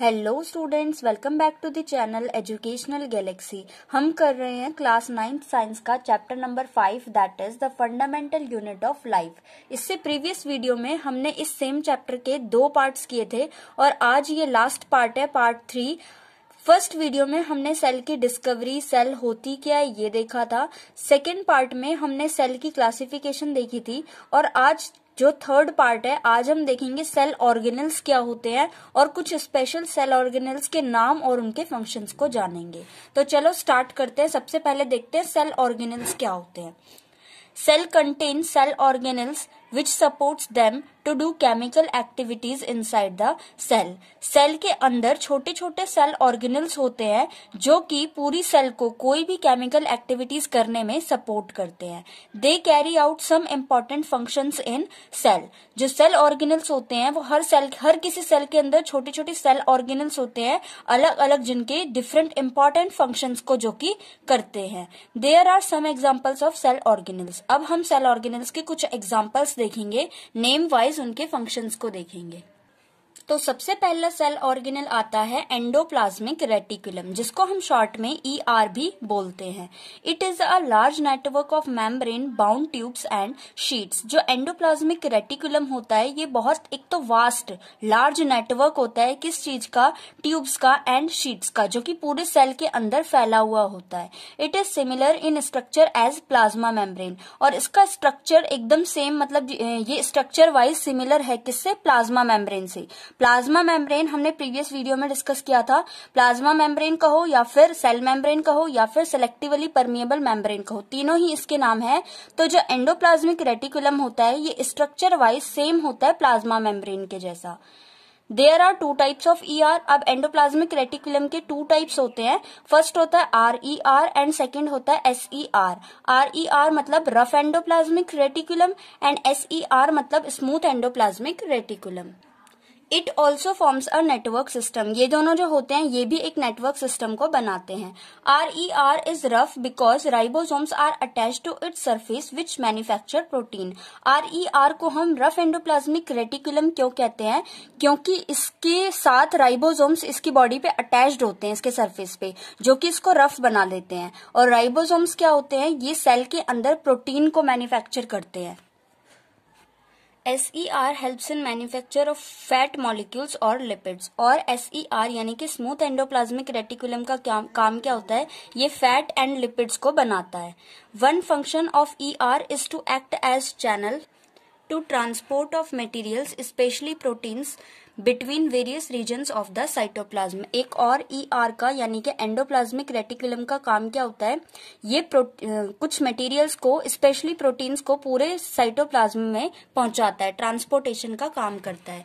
Hello students, welcome back to the channel educational galaxy. हम कर रहे हैं क्लास 9 साइंस का chapter number 5 that is the fundamental unit of life. इससे previous video में हमने इस सेम चैप्टर के दो पार्ट्स किए थे और आज ये लास्ट पार्ट है, पार्ट 3। फर्स्ट वीडियो में हमने सेल की डिस्कवरी, सेल होती क्या है ये देखा था। सेकेंड पार्ट में हमने सेल की क्लासिफिकेशन देखी थी और आज जो थर्ड पार्ट है, आज हम देखेंगे सेल ऑर्गेनेल्स क्या होते हैं और कुछ स्पेशल सेल ऑर्गेनेल्स के नाम और उनके फंक्शंस को जानेंगे। तो चलो स्टार्ट करते हैं। सबसे पहले देखते हैं सेल ऑर्गेनेल्स क्या होते हैं। Cell contain cell organelles which supports them to do chemical activities inside the cell। Cell के अंदर छोटे छोटे सेल ऑर्गेनेल्स होते हैं जो कि पूरी सेल को कोई भी केमिकल एक्टिविटीज करने में सपोर्ट करते हैं। They carry out some important functions in cell. जो सेल ऑर्गेनेल्स होते हैं वो हर किसी सेल के अंदर छोटे छोटे सेल ऑर्गेनेल्स होते हैं अलग अलग, जिनके डिफरेंट इम्पॉर्टेंट फंक्शंस को जो कि करते हैं। There are some examples of cell organelles. अब हम सेल ऑर्गेनेल्स के कुछ एग्जाम्पल्स देखेंगे, नेम वाइज उनके फंक्शंस को देखेंगे। तो सबसे पहला सेल ऑर्गेनेल आता है एंडोप्लाज्मिक रेटिकुलम, जिसको हम शॉर्ट में ER भी बोलते हैं। It is a large network of membrane bound tubes and sheets. जो एंडोप्लाज्मिक रेटिकुलम होता है ये बहुत एक तो वास्ट लार्ज नेटवर्क होता है, किस चीज का, ट्यूब्स का एंड शीट्स का, जो कि पूरे सेल के अंदर फैला हुआ होता है। It is similar in structure as plasma membrane. और इसका स्ट्रक्चर एकदम सेम, मतलब ये स्ट्रक्चर वाइज सिमिलर है किससे, प्लाज्मा मेम्ब्रेन से। प्लाज्मा मेम्ब्रेन हमने प्रीवियस वीडियो में डिस्कस किया था। प्लाज्मा मेम्ब्रेन कहो या फिर सेल मेम्ब्रेन कहो या फिर सेलेक्टिवली परमिएबल मेम्ब्रेन कहो, तीनों ही इसके नाम है। तो जो एंडोप्लाज्मिक रेटिकुलम होता है ये स्ट्रक्चर वाइज सेम होता है प्लाज्मा मेम्ब्रेन के जैसा। There are two types of ER। अब एंडोप्लाज्मिक रेटिकुलम के टू टाइप्स होते हैं। फर्स्ट होता है RER एंड सेकेंड होता है SER। RER मतलब rough endoplasmic reticulum and SER मतलब smooth endoplasmic reticulum. It also forms a network system. ये दोनों जो होते हैं ये भी एक नेटवर्क सिस्टम को बनाते हैं। RER is rough because ribosomes are attach to its surface which manufacture protein. RER को हम रफ एंडोप्लाज्मिक रेटिकुलम क्यों कहते हैं, क्योंकि इसके साथ राइबोसोम्स इसकी बॉडी पे अटैच्ड होते हैं, इसके सरफेस पे, जो कि इसको रफ बना देते हैं। और राइबोसोम्स क्या होते हैं, ये सेल के अंदर प्रोटीन को मैन्युफैक्चर करते हैं। SER helps in manufacture of fat molecules or lipids। और SER यानी कि स्मूथ एंडोप्लाज्मिक रेटिकुलम का काम क्या होता है, ये फैट एंड लिपिड्स को बनाता है। One function of ER is to act as channel to transport of materials specially proteins between various regions of the cytoplasm. एक और ER का यानी कि एंडोप्लाज्मिक रेटिकुलम का काम क्या होता है, ये कुछ मटेरियल्स को स्पेशली प्रोटीन्स को पूरे साइटोप्लाज्म में पहुंचाता है, ट्रांसपोर्टेशन का काम करता है।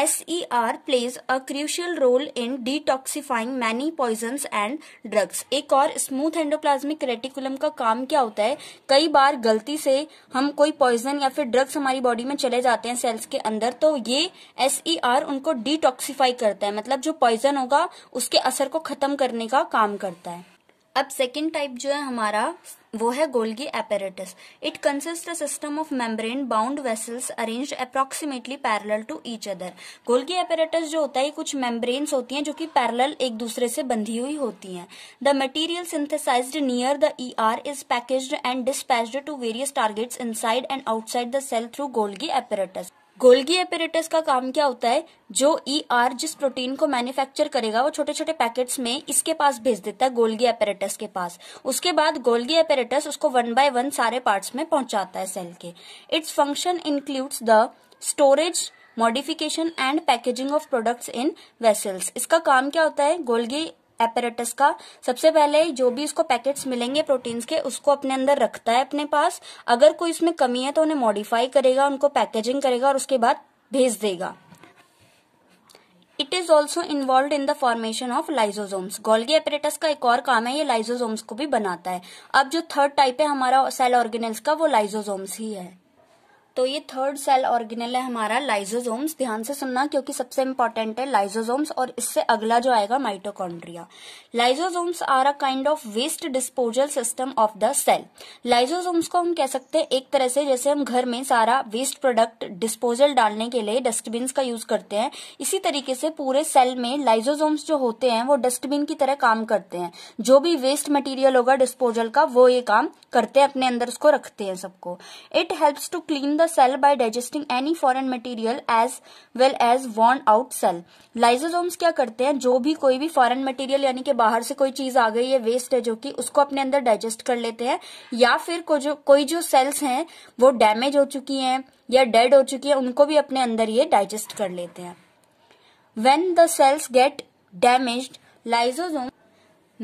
SER plays a crucial role in detoxifying many poisons and drugs। एक और स्मूथ एंडोप्लाज्मिक रेटिकुलम का काम क्या होता है, कई बार गलती से हम कोई पॉइजन या फिर ड्रग्स हमारी बॉडी में चले जाते हैं सेल्स के अंदर, तो ये SER उनको डिटॉक्सिफाई करता है, मतलब जो पॉइजन होगा उसके असर को खत्म करने का काम करता है। अब सेकेंड टाइप जो है हमारा वो है Golgi apparatus. It consist a system of membrane bound vessels arranged approximately parallel to each other. Golgi apparatus जो होता है कुछ मेम्ब्रेन्स होती हैं जो कि पैरेलल एक दूसरे से बंधी हुई होती हैं। The material synthesized near the ER is packaged and dispatched to various targets inside and outside the cell through Golgi apparatus. Golgi apparatus का काम क्या होता है, जो ER जिस प्रोटीन को मैन्युफैक्चर करेगा वो छोटे छोटे पैकेट्स में इसके पास भेज देता है, गोल्गी एपेरेटस के पास। उसके बाद गोल्गी एपेरेटस उसको 1 by 1 सारे पार्ट्स में पहुंचाता है सेल के। Its function includes the storage, modification and packaging of products in vessels. इसका काम क्या होता है गोल्गी एपेरेटस का, सबसे पहले जो भी उसको पैकेट्स मिलेंगे प्रोटीन्स के उसको अपने अंदर रखता है अपने पास, अगर कोई इसमें कमी है तो उन्हें मॉडिफाई करेगा, उनको पैकेजिंग करेगा और उसके बाद भेज देगा। It is also involve in the formation of lysosomes. Golgi apparatus का एक और काम है, ये लाइसोसोम्स को भी बनाता है। अब जो थर्ड टाइप है हमारा सेल ऑर्गेनेल्स का वो लाइसोसोम्स ही है। तो ये थर्ड सेल ऑर्गेनेल है हमारा लाइसोसोम्स। ध्यान से सुनना क्योंकि सबसे इंपॉर्टेंट है लाइसोसोम्स, और इससे अगला जो आएगा mitochondria. Lysosomes are a kind of waste disposal system of the cell. Lysosomes को हम कह सकते हैं एक तरह से जैसे हम घर में सारा वेस्ट प्रोडक्ट डिस्पोजल डालने के लिए डस्टबिन का यूज करते हैं, इसी तरीके से पूरे सेल में लाइसोसोम्स जो होते हैं वो डस्टबिन की तरह काम करते हैं। जो भी वेस्ट मटीरियल होगा डिस्पोजल का वो ये काम करते हैं, अपने अंदर उसको रखते हैं सबको। It helps to clean the cell by digesting any foreign material as well as worn out cell। Lysosomes क्या करते हैं, जो भी कोई भी foreign material यानी कि बाहर से कोई चीज आ गई है वेस्ट है जो कि उसको अपने अंदर डाइजेस्ट कर लेते हैं, या फिर कोई जो सेल्स हैं वो डैमेज हो चुकी हैं या डेड हो चुकी हैं उनको भी अपने अंदर ये डाइजेस्ट कर लेते हैं। When the cells get damaged, lysosome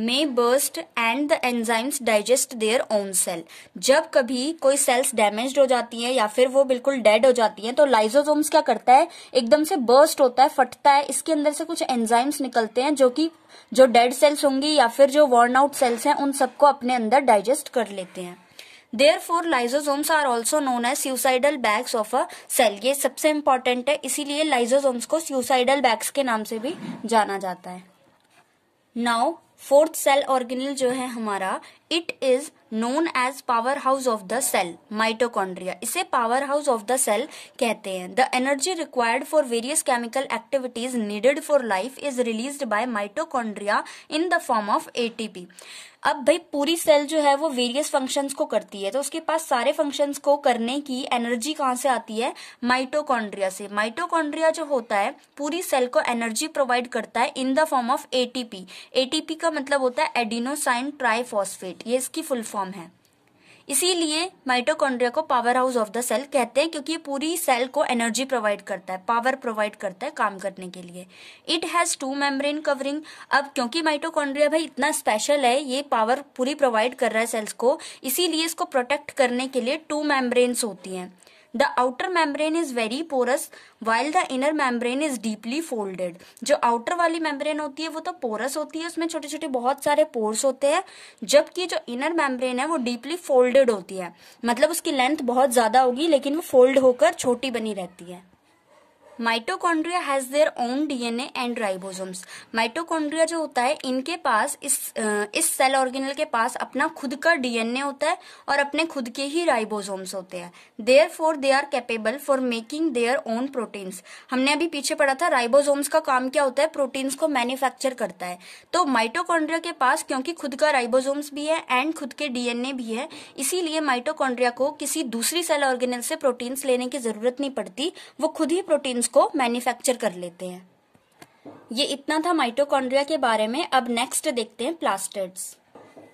may burst and the enzymes digest their own cell। जब कभी कोई सेल्स डैमेज्ड हो जाती है या फिर वो बिल्कुल डेड हो जाती है तो लाइसोसोम्स क्या करता है, एकदम से बर्स्ट होता है, फटता है, इसके अंदर से कुछ एंजाइम्स निकलते हैं जो कि जो डेड सेल्स होंगी या फिर जो वर्न आउट सेल्स हैं उन सबको अपने अंदर डाइजेस्ट कर लेते हैं। Therefore, lysosomes are also known as suicidal bags of a cell। ये सबसे इम्पॉर्टेंट है, इसीलिए लाइसोसोम्स को सुसाइडल बैग्स के नाम से भी जाना जाता है। नाउ फोर्थ सेल ऑर्गेनेल जो है हमारा, it is known as power house of the cell mitochondria. इसे power house of the cell कहते हैं। The energy required for various chemical activities needed for life is released by mitochondria in the form of ATP. अब भाई पूरी cell जो है वो various functions को करती है, तो उसके पास सारे फंक्शंस को करने की एनर्जी कहाँ से आती है, माइटोकॉन्ड्रिया से। माइटोकॉन्ड्रिया जो होता है पूरी सेल को एनर्जी प्रोवाइड करता है in the form of ATP. ATP का मतलब होता है एडेनोसाइन ट्राइफॉस्फेट, ये इसकी फुल फॉर्म है। इसीलिए माइटोकॉन्ड्रिया को power house of the cell कहते हैं क्योंकि ये पूरी सेल को एनर्जी प्रोवाइड करता है, पावर प्रोवाइड करता है काम करने के लिए। It has two membrane covering. अब क्योंकि माइटोकॉन्ड्रिया भाई इतना स्पेशल है, ये पावर पूरी प्रोवाइड कर रहा है सेल्स को, इसीलिए इसको प्रोटेक्ट करने के लिए टू मेम्ब्रेन्स होती हैं। The outer membrane is very porous while the inner membrane is deeply folded. जो आउटर वाली मेम्ब्रेन होती है वो तो पोरस होती है, उसमें छोटे छोटे बहुत सारे पोर्स होते हैं, जबकि जो इनर मेम्ब्रेन है वो डीपली फोल्डेड होती है, मतलब उसकी लेंथ बहुत ज्यादा होगी लेकिन वो फोल्ड होकर छोटी बनी रहती है। Mitochondria has their own DNA and ribosomes. Mitochondria जो होता है इनके पास इस सेल ऑर्गेनेल के पास अपना खुद का डीएनए होता है और अपने खुद के ही राइबोसोम्स होते हैं। Therefore they are capable for making their own proteins. हमने अभी पीछे पढ़ा था राइबोसोम्स का काम क्या होता है, प्रोटीन्स को मैन्युफैक्चर करता है। तो माइटोकॉन्ड्रिया के पास क्योंकि खुद का राइबोसोम्स भी है एंड खुद के डीएनए भी है, इसीलिए माइटोकॉन्ड्रिया को किसी दूसरी सेल ऑर्गेनेल से प्रोटीन्स लेने की जरूरत नहीं पड़ती, वो खुद ही प्रोटीन्स को मैन्युफैक्चर कर लेते हैं। ये इतना था माइटोकॉन्ड्रिया के बारे में। अब नेक्स्ट देखते हैं प्लास्टिड्स।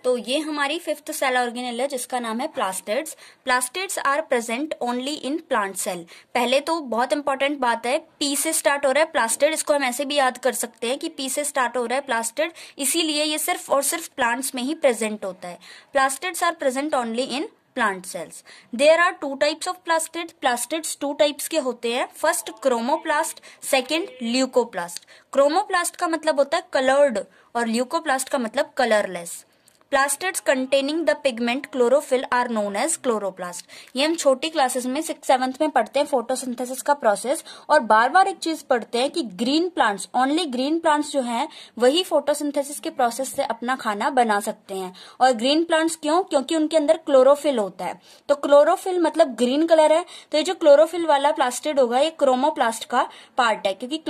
तो ये हमारी फिफ्थ सेल ऑर्गेनेल है जिसका नाम है plastids. Plastids are present only in plant cell. पहले तो बहुत इंपॉर्टेंट बात है, पी से स्टार्ट हो रहा है प्लास्टिड, इसको हम ऐसे भी याद कर सकते हैं कि पी से स्टार्ट हो रहा है प्लास्टिड, इसीलिए ये सिर्फ और सिर्फ प्लांट्स में ही प्रेजेंट होता है। Plastids are present only in plant cells. There are two types of plastid. Plastids two types के होते हैं, first chromoplast, second leucoplast. Chromoplast का मतलब होता है कलर्ड और ल्यूकोप्लास्ट का मतलब colourless. Plastids containing the pigment chlorophyll are known as chloroplast. ये हम छोटी क्लासेस में 6th-7th में पढ़ते हैं फोटोसिंथेसिस का प्रोसेस, और बार बार एक चीज पढ़ते हैं कि green plants, only green plants जो हैं वही फोटोसिंथेसिस के प्रोसेस से अपना खाना बना सकते हैं। और ग्रीन प्लांट्स क्यों, क्योंकि उनके अंदर क्लोरोफिल होता है। तो क्लोरोफिल मतलब ग्रीन कलर है, तो ये जो क्लोरोफिल वाला प्लास्टिड होगा ये क्रोमोप्लास्ट का पार्ट है, क्योंकि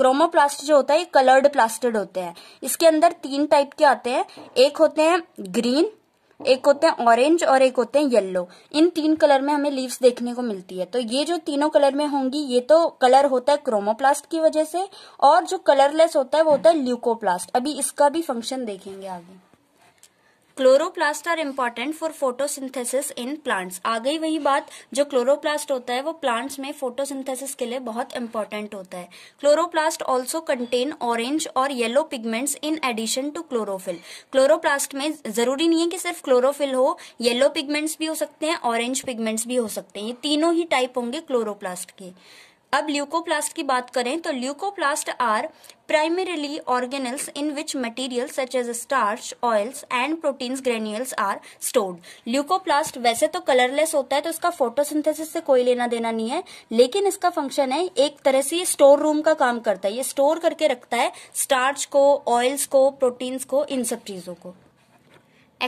क्रोमोप्लास्ट जो होता है ये कलर्ड प्लास्टिड होते हैं। इसके अंदर 3 टाइप के आते हैं, एक होते हैं ग्रीन, एक होते हैं ऑरेंज और एक होते हैं येलो। इन 3 कलर में हमें लीव्स देखने को मिलती है। तो ये जो तीनों कलर में होंगी, ये तो कलर होता है क्रोमोप्लास्ट की वजह से, और जो कलरलेस होता है वो होता है ल्यूकोप्लास्ट। अभी इसका भी फंक्शन देखेंगे आगे। Chloroplast are important for photosynthesis in plants. आ गई वही बात, जो क्लोरोप्लास्ट होता है वो प्लांट्स में फोटोसिंथेसिस के लिए बहुत इम्पॉर्टेंट होता है। क्लोरोप्लास्ट ऑल्सो कंटेन ऑरेंज और yellow pigments in addition to chlorophyll. Chloroplast में जरूरी नहीं है कि सिर्फ क्लोरोफिल हो, येलो पिगमेंट्स भी हो सकते हैं, ऑरेंज पिगमेंट्स भी हो सकते हैं, ये तीनों ही टाइप होंगे क्लोरोप्लास्ट के। अब ल्यूकोप्लास्ट की बात करें तो leucoplast are primarily organelles in which materials such as starch, oils and proteins granules are stored. Leukoplast वैसे तो colorless होता है तो इसका photosynthesis से कोई लेना देना नहीं है, लेकिन इसका function है एक तरह से store room का काम करता है. ये store करके रखता है starch को, oils को, proteins को, इन सब चीजों को.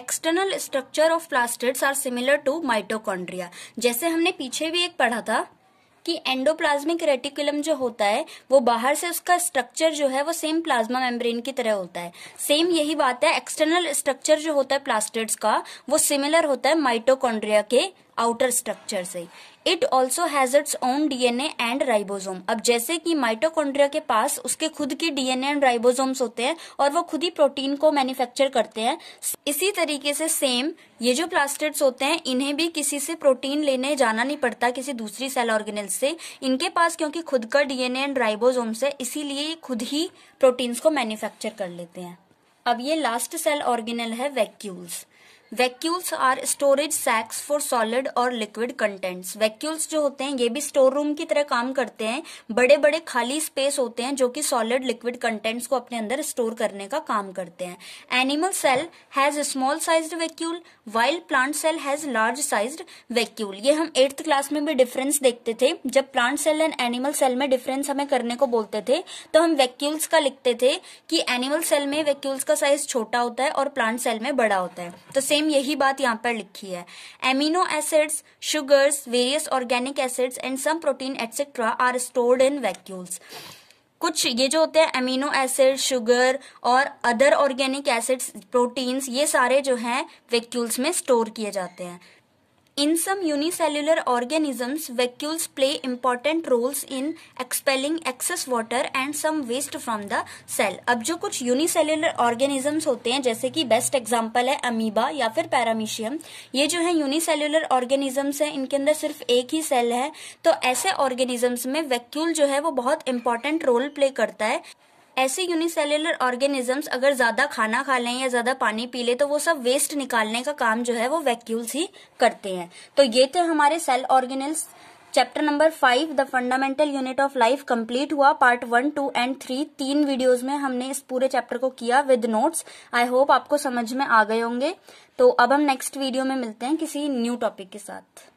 External structure of plastids are similar to mitochondria. जैसे हमने पीछे भी एक पढ़ा था कि एंडोप्लाज्मिक रेटिकुलम जो होता है वो बाहर से उसका स्ट्रक्चर जो है वो सेम प्लाज्मा मेम्ब्रेन की तरह होता है. सेम यही बात है, एक्सटर्नल स्ट्रक्चर जो होता है प्लास्टिड्स का वो सिमिलर होता है माइटोकॉन्ड्रिया के आउटर स्ट्रक्चर से. It also has its own DNA and ribosome. अब जैसे कि माइटोकॉन्ड्रिया के पास उसके खुद के डीएनए एंड राइबोसोम्स होते हैं और वो खुद ही प्रोटीन को मैन्युफैक्चर करते हैं, इसी तरीके से सेम ये जो प्लास्टिड्स होते हैं इन्हें भी किसी से प्रोटीन लेने जाना नहीं पड़ता किसी दूसरी सेल ऑर्गेनेल से. इनके पास क्योंकि खुद का डीएनए एंड राइबोसोम्स है इसीलिए खुद ही प्रोटीन्स को मैन्युफैक्चर कर लेते हैं. अब ये लास्ट सेल ऑर्गेनेल है vacuoles. Vacuoles are storage sacs for solid और लिक्विड कंटेंट्स. वैक्यूल्स जो होते हैं ये भी स्टोर रूम की तरह काम करते हैं, बड़े बड़े खाली स्पेस होते हैं जो कि सॉलिड लिक्विड कंटेंट्स को अपने अंदर स्टोर करने का काम करते हैं. Animal cell has small sized vacuole while plant cell has large sized vacuole. ये हम 8th क्लास में भी डिफरेंस देखते थे, जब plant cell and animal cell में डिफरेंस हमें करने को बोलते थे तो हम वैक्यूल्स का लिखते थे कि एनिमल सेल में वैक्यूल्स का साइज छोटा होता है और प्लांट सेल में बड़ा होता है. तो सेम यही बात यहाँ पर लिखी है. Amino acids, sugars, various organic acids and some protein etcetera are stored in vacuoles. कुछ ये जो होते हैं अमीनो एसिड, शुगर और अदर ऑर्गेनिक एसिड्स, प्रोटीन्स, ये सारे जो हैं वैक्यूल्स में स्टोर किए जाते हैं. In some unicellular organisms, vacuoles play important roles in expelling excess water and some waste from the cell. अब जो कुछ unicellular organisms होते हैं जैसे कि बेस्ट एग्जाम्पल है अमीबा या फिर पैरामीशियम, ये जो है unicellular organisms है, इनके अंदर सिर्फ एक ही सेल है, तो ऐसे organisms में vacuole जो है वो बहुत important role play करता है. ऐसे यूनिसेल्युलर ऑर्गेनिजम्स अगर ज्यादा खाना खा लें या ज्यादा पानी पी लें तो वो सब वेस्ट निकालने का काम जो है वो वैक्यूल्स ही करते हैं. तो ये थे हमारे cell organelles. Chapter number 5 the fundamental unit of life complete हुआ. पार्ट 1, 2 एंड 3 3 वीडियोस में हमने इस पूरे चैप्टर को किया विद नोट्स. आई होप आपको समझ में आ गए होंगे. तो अब हम नेक्स्ट वीडियो में मिलते हैं किसी न्यू टॉपिक के साथ.